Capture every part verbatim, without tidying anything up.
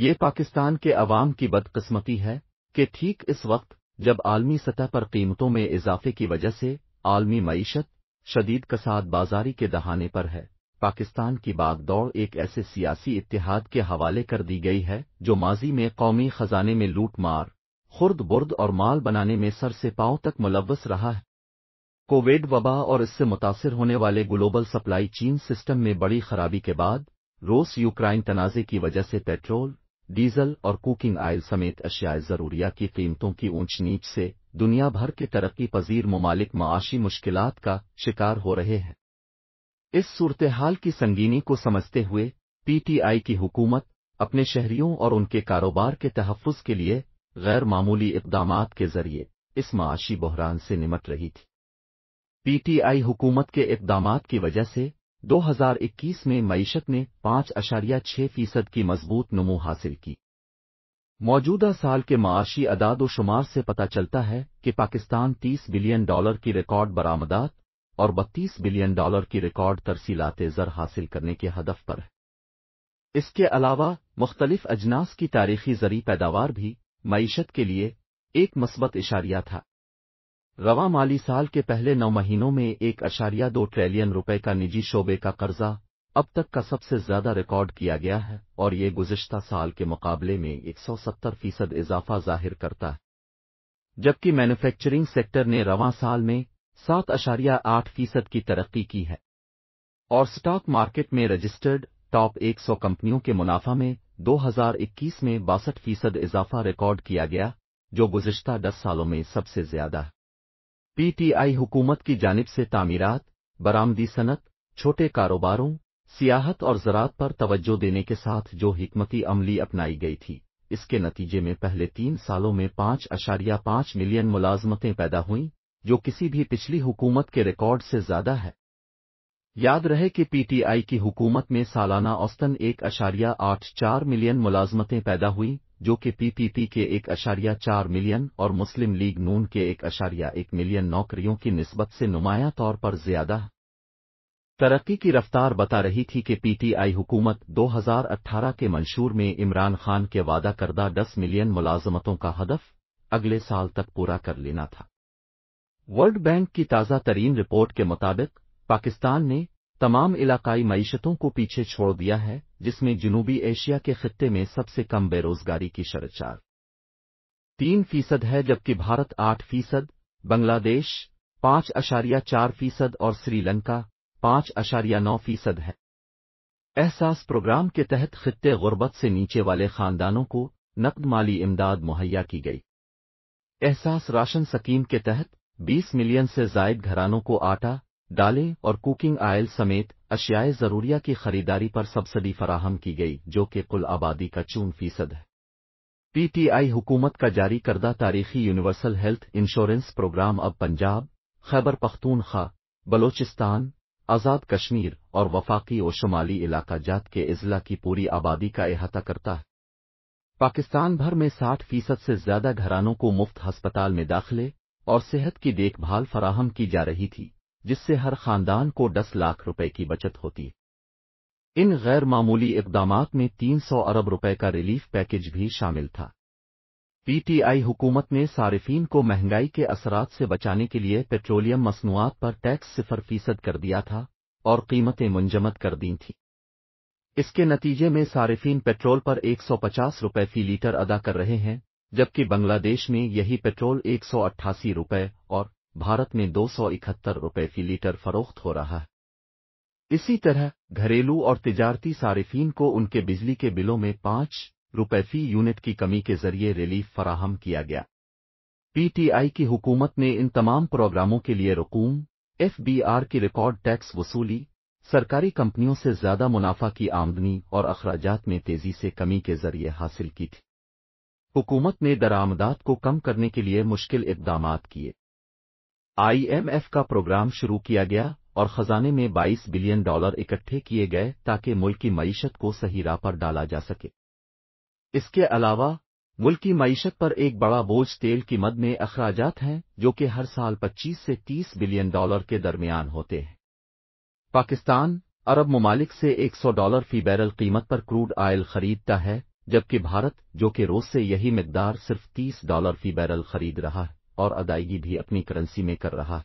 ये पाकिस्तान के अवाम की बदकिस्मती है कि ठीक इस वक्त जब आलमी सतह पर कीमतों में इजाफे की वजह से आलमी मईशत शदीद कसाद बाजारी के दहाने पर है, पाकिस्तान की बागदौड़ एक ऐसे सियासी इत्तेहाद के हवाले कर दी गई है जो माजी में कौमी खजाने में लूट मार, खुर्द बुर्द और माल बनाने में सर से पांव तक मुलव्वस रहा है। कोविड वबा और इससे मुतासिर होने वाले ग्लोबल सप्लाई चेन सिस्टम में बड़ी खराबी के बाद रूस यूक्राइन तनाज़े की वजह से पेट्रोल, डीजल और कुकिंग आयल समेत अशियाए ज़रूरिया की कीमतों की ऊंच नीच से दुनिया भर के तरक्की पजीर ममालिक माआशी मुश्किलात का शिकार हो रहे हैं। इस सूरतेहाल की संगीनी को समझते हुए पीटीआई की हुकूमत अपने शहरियों और उनके कारोबार के तहफ़्फ़ुज़ के लिए गैर मामूली इक़दामात के ज़रिए इस माआशी बहरान से निमट रही थी। पीटीआई हुकूमत के इक़दामात की वजह से दो हज़ार इक्कीस में मईशत ने पाँच अशारिया छः फीसद की मजबूत नमू हासिल की। मौजूदा साल के माआशी अदादोशुमार से पता चलता है कि पाकिस्तान तीस बिलियन डॉलर की रिकॉर्ड बरामदात और बत्तीस बिलियन डॉलर की रिकॉर्ड तरसीलाते ज़र हासिल करने के हदफ पर है। इसके अलावा मुख्तलिफ अजनास की तारीखी ज़री पैदावार भी मईशत के लिए एक मस्बत इशारिया था। रवा माली साल के पहले नौ महीनों में एक अशारिया दो ट्रिलियन रुपए का निजी शोबे का कर्जा अब तक का सबसे ज्यादा रिकॉर्ड किया गया है और ये गुज़िश्ता साल के मुकाबले में एक सौ सत्तर फीसद इजाफा जाहिर करता है, जबकि मैन्युफैक्चरिंग सेक्टर ने रवा साल में सात अशारिया आठ फीसद की तरक्की की है और स्टॉक मार्केट में रजिस्टर्ड टॉप एक सौ कंपनियों के मुनाफा में दो हजार इक्कीस में बासठ फीसद इजाफा रिकॉर्ड किया गया, जो गुज़िश्ता दस सालों में सबसे ज्यादा है। पीटीआई हुकूमत की जानिब से तामीरात, बरामदी सनत, छोटे कारोबारों, सियाहत और ज़राअत पर तवज्जो देने के साथ जो हिकमती अमली अपनाई गई थी, इसके नतीजे में पहले तीन सालों में पाँच अशारिया पाँच मिलियन मुलाजमतें पैदा हुईं, जो किसी भी पिछली हुकूमत के रिकॉर्ड से ज़्यादा है। याद रहे कि पीटीआई की हुकूमत में सालाना औसतन एक अशारिया आठ चार मिलियन मुलाजमतें पैदा हुईं, जो कि पीपीपी के एक अशारिया चार मिलियन और मुस्लिम लीग नून के एक अशारिया एक मिलियन नौकरियों की निस्बत से नुमाया तौर पर ज्यादा तरक्की की रफ्तार बता रही थी कि पीटीआई हुकूमत दो हज़ार अठारह के मंशूर में इमरान खान के वादा करदा दस मिलियन मुलाजमतों का हदफ अगले साल तक पूरा कर लेना था। वर्ल्ड बैंक की ताज़ा तरीन रिपोर्ट के मुताबिक पाकिस्तान ने तमाम इलाकाई मईशतों को पीछे छोड़ दिया है, जिसमें जनूबी एशिया के खित्ते में सबसे कम बेरोजगारी की शरह चार तीन फीसद है, जबकि भारत आठ फीसद, बांग्लादेश पाँच अशारिया चार फीसद और श्रीलंका पाँच अशारिया नौ फीसद है। एहसास प्रोग्राम के तहत खित्ते गुर्बत से नीचे वाले खानदानों को नकद माली इमदाद मुहैया की गई। एहसास राशन स्कीम के तहत बीस मिलियन से जायद घरानों को आटा, दालें और कुकिंग आयल समेत अशियाए ज़रूरिया की खरीदारी पर सब्सिडी फराहम की गई, जो कि कुल आबादी का चौवन फीसद है। पीटीआई हुकूमत का जारी करदा तारीखी यूनिवर्सल हेल्थ इंश्योरेंस प्रोग्राम अब पंजाब, खैबर पख्तूनख्वा, बलोचिस्तान, आज़ाद कश्मीर और वफाकी और शुमाली इलाका जात के इजला की पूरी आबादी का अहाता करता है। पाकिस्तान भर में साठ फीसद से ज्यादा घरानों को मुफ्त हस्पताल में दाखिले और सेहत की देखभाल फराहम की जा रही थी, जिससे हर खानदान को दस लाख रुपए की बचत होती है। इन गैर मामूली इक़दामात में तीन सौ अरब रुपए का रिलीफ पैकेज भी शामिल था। पीटीआई हुकूमत ने सारिफीन को महंगाई के असरात से बचाने के लिए पेट्रोलियम मसनूआत पर टैक्स सिफर फीसद कर दिया था और कीमतें मुंजमद कर दी थीं। इसके नतीजे में सारिफीन पेट्रोल पर एक सौ पचास रुपए फी लीटर अदा कर रहे हैं, जबकि बांग्लादेश में यही पेट्रोल एक सौ अट्ठासी रुपए और भारत में दो सौ इकहत्तर रुपये फी लीटर फरोख्त हो रहा है। इसी तरह घरेलू और तिजारती सारिफीन को उनके बिजली के बिलों में पाँच रुपये फी यूनिट की कमी के जरिए रिलीफ फराहम किया गया। पीटीआई की हुकूमत ने इन तमाम प्रोग्रामों के लिए रकूम, एफबीआर की रिकॉर्ड टैक्स वसूली, सरकारी कंपनियों से ज्यादा मुनाफा की आमदनी और अखराजात में तेजी से कमी के जरिए हासिल की थी। हुकूमत ने दरामदात को कम करने के लिए मुश्किल इक़दामात किए। आईएमएफ का प्रोग्राम शुरू किया गया और खजाने में बाईस बिलियन डॉलर इकट्ठे किए गए ताकि मुल्की मईशत को सही राह पर डाला जा सके। इसके अलावा मुल्की मईशत पर एक बड़ा बोझ तेल की मद में अखराजात हैं, जो कि हर साल पच्चीस से तीस बिलियन डॉलर के दरमियान होते हैं। पाकिस्तान अरब ममालिक से एक सौ डॉलर फी बैरल कीमत पर क्रूड आयल खरीदता है, जबकि भारत, जो कि रूस से यही मिकदार सिर्फ तीस डॉलर फी बैरल खरीद रहा है और अदायगी भी अपनी करेंसी में कर रहा है।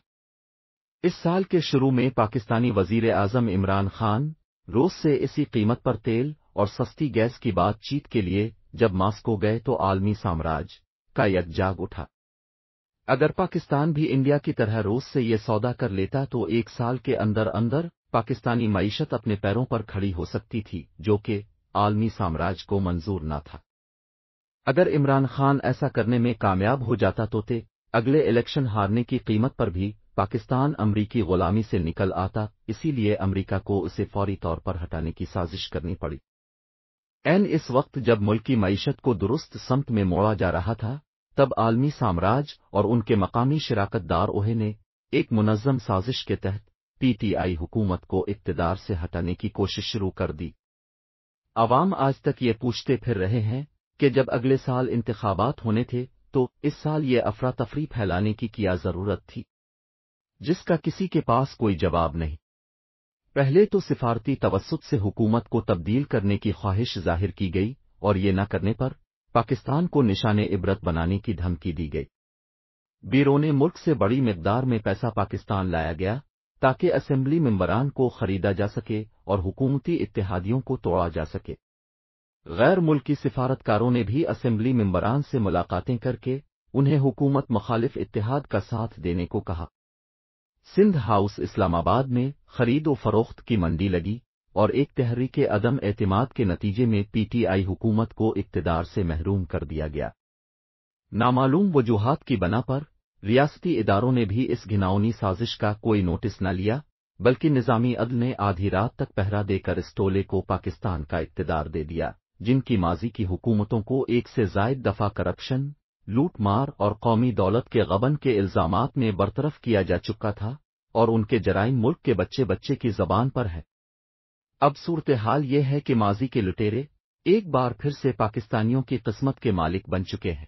इस साल के शुरू में पाकिस्तानी वजीर आज़म इमरान खान रूस से इसी कीमत पर तेल और सस्ती गैस की बातचीत के लिए जब मास्को गए तो आलमी साम्राज्य का यक जाग उठा। अगर पाकिस्तान भी इंडिया की तरह रूस से ये सौदा कर लेता तो एक साल के अंदर अंदर पाकिस्तानी मईशत अपने पैरों पर खड़ी हो सकती थी, जो कि आलमी साम्राज्य को मंजूर न था। अगर इमरान खान ऐसा करने में कामयाब हो जाता तो ते अगले इलेक्शन हारने की कीमत पर भी पाकिस्तान अमरीकी गुलामी से निकल आता, इसीलिए अमरीका को उसे फौरी तौर पर हटाने की साजिश करनी पड़ी। एन इस वक्त जब मुल्क की मईशत को दुरुस्त समत में मोड़ा जा रहा था, तब आलमी साम्राज्य और उनके मकामी शराकतदार ओहे ने एक मुनज़्ज़म साजिश के तहत पीटीआई हुकूमत को इक़्तिदार से हटाने की कोशिश शुरू कर दी। अवाम आज तक ये पूछते फिर रहे हैं कि जब अगले साल इंतखाबात होने थे तो इस साल ये अफरा तफरी फैलाने की क्या ज़रूरत थी, जिसका किसी के पास कोई जवाब नहीं। पहले तो सिफारती तवस्सुत से हुकूमत को तब्दील करने की ख्वाहिश जाहिर की गई और ये न करने पर पाकिस्तान को निशाने इबरत बनाने की धमकी दी गई। बिरोने मुल्क से बड़ी मिकदार में पैसा पाकिस्तान लाया गया ताकि असेंबली मेंबरान को खरीदा जा सके और हुकूमती इत्तेहादियों को तोड़ा जा सके। गैर मुल्की सिफारतकारों ने भी असेंबली मेंबरान से मुलाकातें करके उन्हें हुकूमत मुखालिफ इत्तेहाद का साथ देने को कहा। सिंध हाउस इस्लामाबाद में खरीदो फरोख्त की मंडी लगी और एक तहरीक अदम एतमाद के नतीजे में पीटीआई हुकूमत को इक़्तिदार से महरूम कर दिया गया। नामालूम वजूहात की बना पर रियासती इदारों ने भी इस घिनौनी साजिश का कोई नोटिस न लिया, बल्कि निज़ामी अदल ने आधी रात तक पहरा देकर इस टोले को पाकिस्तान का इक़्तिदार दे दिया, जिनकी माजी की हुकूमतों को एक से जायद दफ़ा करप्शन, लूटमार और कौमी दौलत के गबन के इल्ज़ामात में बरतरफ किया जा चुका था और उनके जराइम मुल्क के बच्चे बच्चे की ज़बान पर है। अब सूरत हाल ये है कि माजी के लुटेरे एक बार फिर से पाकिस्तानियों की किस्मत के मालिक बन चुके हैं।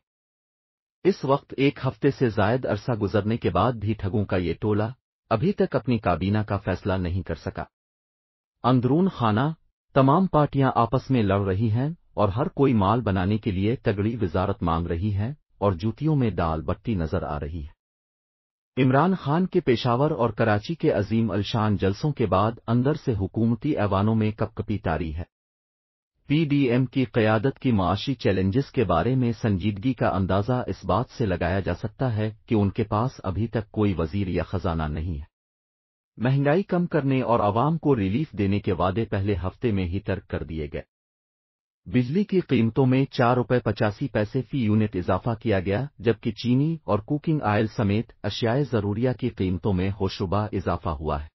इस वक्त एक हफ्ते से जायद अरसा गुजरने के बाद भी ठगों का ये टोला अभी तक अपनी काबीना का फैसला नहीं कर सका। अंदरून खाना तमाम पार्टियां आपस में लड़ रही हैं और हर कोई माल बनाने के लिए तगड़ी वजारत मांग रही है और जूतियों में दाल बट्टी नजर आ रही है। इमरान खान के पेशावर और कराची के अजीम अलशान जलसों के बाद अंदर से हुकूमती ऐवानों में कपकपी तारी है। पीडीएम की क़यादत की माशी चैलेंजेस के बारे में संजीदगी का अंदाज़ा इस बात से लगाया जा सकता है कि उनके पास अभी तक कोई वजीर या ख़जाना नहीं है। महंगाई कम करने और आवाम को रिलीफ देने के वादे पहले हफ्ते में ही तर्क कर दिए गए। बिजली की कीमतों में चार रुपये पचासी पैसे फी यूनिट इजाफा किया गया, जबकि चीनी और कुकिंग आयल समेत अशियाए ज़रूरिया की कीमतों में होशुबा इजाफा हुआ है।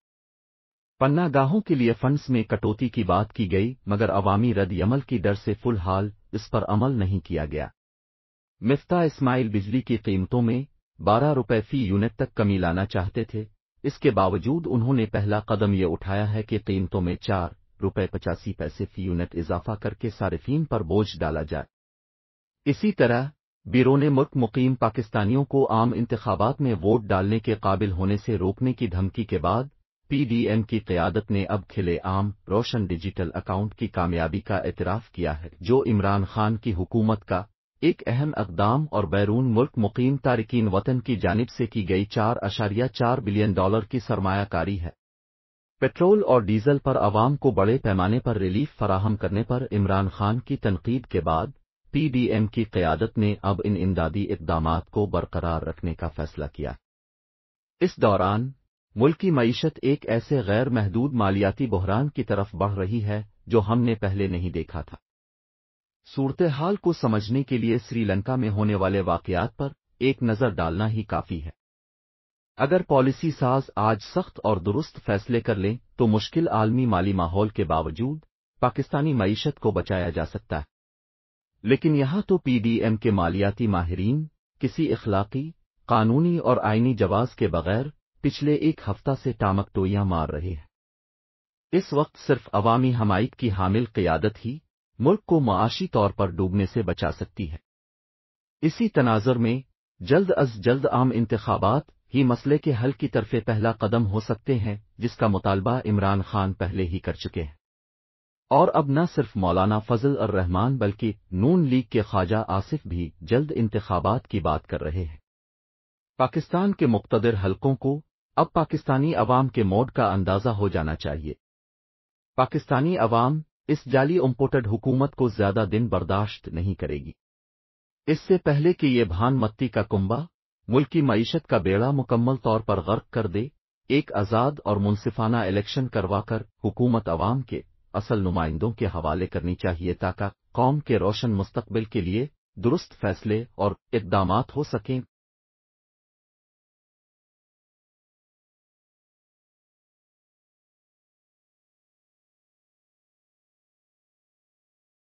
पन्नागाहों के लिए फंड्स में कटौती की बात की गई, मगर अवामी रद्द-ए-अमल की डर से फिलहाल इस पर अमल नहीं किया गया। मिफ्ता इस्माइल बिजली की कीमतों में बारह रुपये फी यूनिट तक कमी लाना चाहते थे, इसके बावजूद उन्होंने पहला कदम ये उठाया है कि कीमतों में चार रुपये पचासी पैसे फी यूनिट इजाफा करके सारिफीन पर बोझ डाला जाए। इसी तरह बिरोने मुल्क मुकीम पाकिस्तानियों को आम इंतखाबात में वोट डालने के काबिल होने से रोकने की धमकी के बाद पीडीएम की क़यादत ने अब खिले आम रोशन डिजिटल अकाउंट की कामयाबी का एतराफ़ किया है, जो इमरान खान की हुकूमत का एक अहम इक़दाम और बैरून मुल्क मुकीम तारिकीन वतन की जानिब से की गई चार अशारिया चार बिलियन डॉलर की सरमायाकारी है। पेट्रोल और डीजल पर आवाम को बड़े पैमाने पर रिलीफ फराहम करने पर इमरान खान की तनकीद के बाद पीडीएम की क़यादत ने अब इन इमदादी इक़दामात को बरकरार रखने का फैसला किया। इस दौरान मुल्की मईशत एक ऐसे गैर महदूद मालियाती बहरान की तरफ बढ़ रही है जो हमने पहले नहीं देखा था। सूरत हाल को समझने के लिए श्रीलंका में होने वाले वाक़यात पर एक नज़र डालना ही काफ़ी है। अगर पॉलिसी साज आज सख्त और दुरुस्त फैसले कर लें तो मुश्किल आलमी माली माहौल के बावजूद पाकिस्तानी मईशत को बचाया जा सकता है, लेकिन यहाँ तो पीडीएम के मालियाती माहिरीन किसी इखलाकी, कानूनी और आइनी जवाज़ के बगैर पिछले एक हफ्ता से टामक टोइयाँ मार रहे हैं। इस वक्त सिर्फ अवामी हमायत की हामिल क़यादत ही मुल्क को माआशी तौर पर डूबने से बचा सकती है। इसी तनाज़ुर में जल्द अज जल्द आम इंतखाबात ही मसले के हल की तरफ़े पहला कदम हो सकते हैं, जिसका मुतालबा इमरान खान पहले ही कर चुके हैं। और अब न सिर्फ मौलाना फजल उर रहमान बल्कि नून लीग के ख्वाजा आसिफ भी जल्द इंतखाबात की बात कर रहे हैं। पाकिस्तान के मुक़्तदर हलकों को अब पाकिस्तानी अवाम के मोड का अंदाज़ा हो जाना चाहिए। पाकिस्तानी अवाम इस जाली उम्पोटेड हुकूमत को ज़्यादा दिन बर्दाश्त नहीं करेगी। इससे पहले कि ये भान मत्ती का कुंबा मुल्की मईशत का बेड़ा मुकम्मल तौर पर गर्क कर दे, एक आज़ाद और मुनसिफाना इलेक्शन करवाकर हुकूमत अवाम के असल नुमाइंदों के हवाले करनी चाहिए ताकि कौम के रोशन मुस्तकबिल के लिए दुरुस्त फैसले और इक़दामात हो सकें।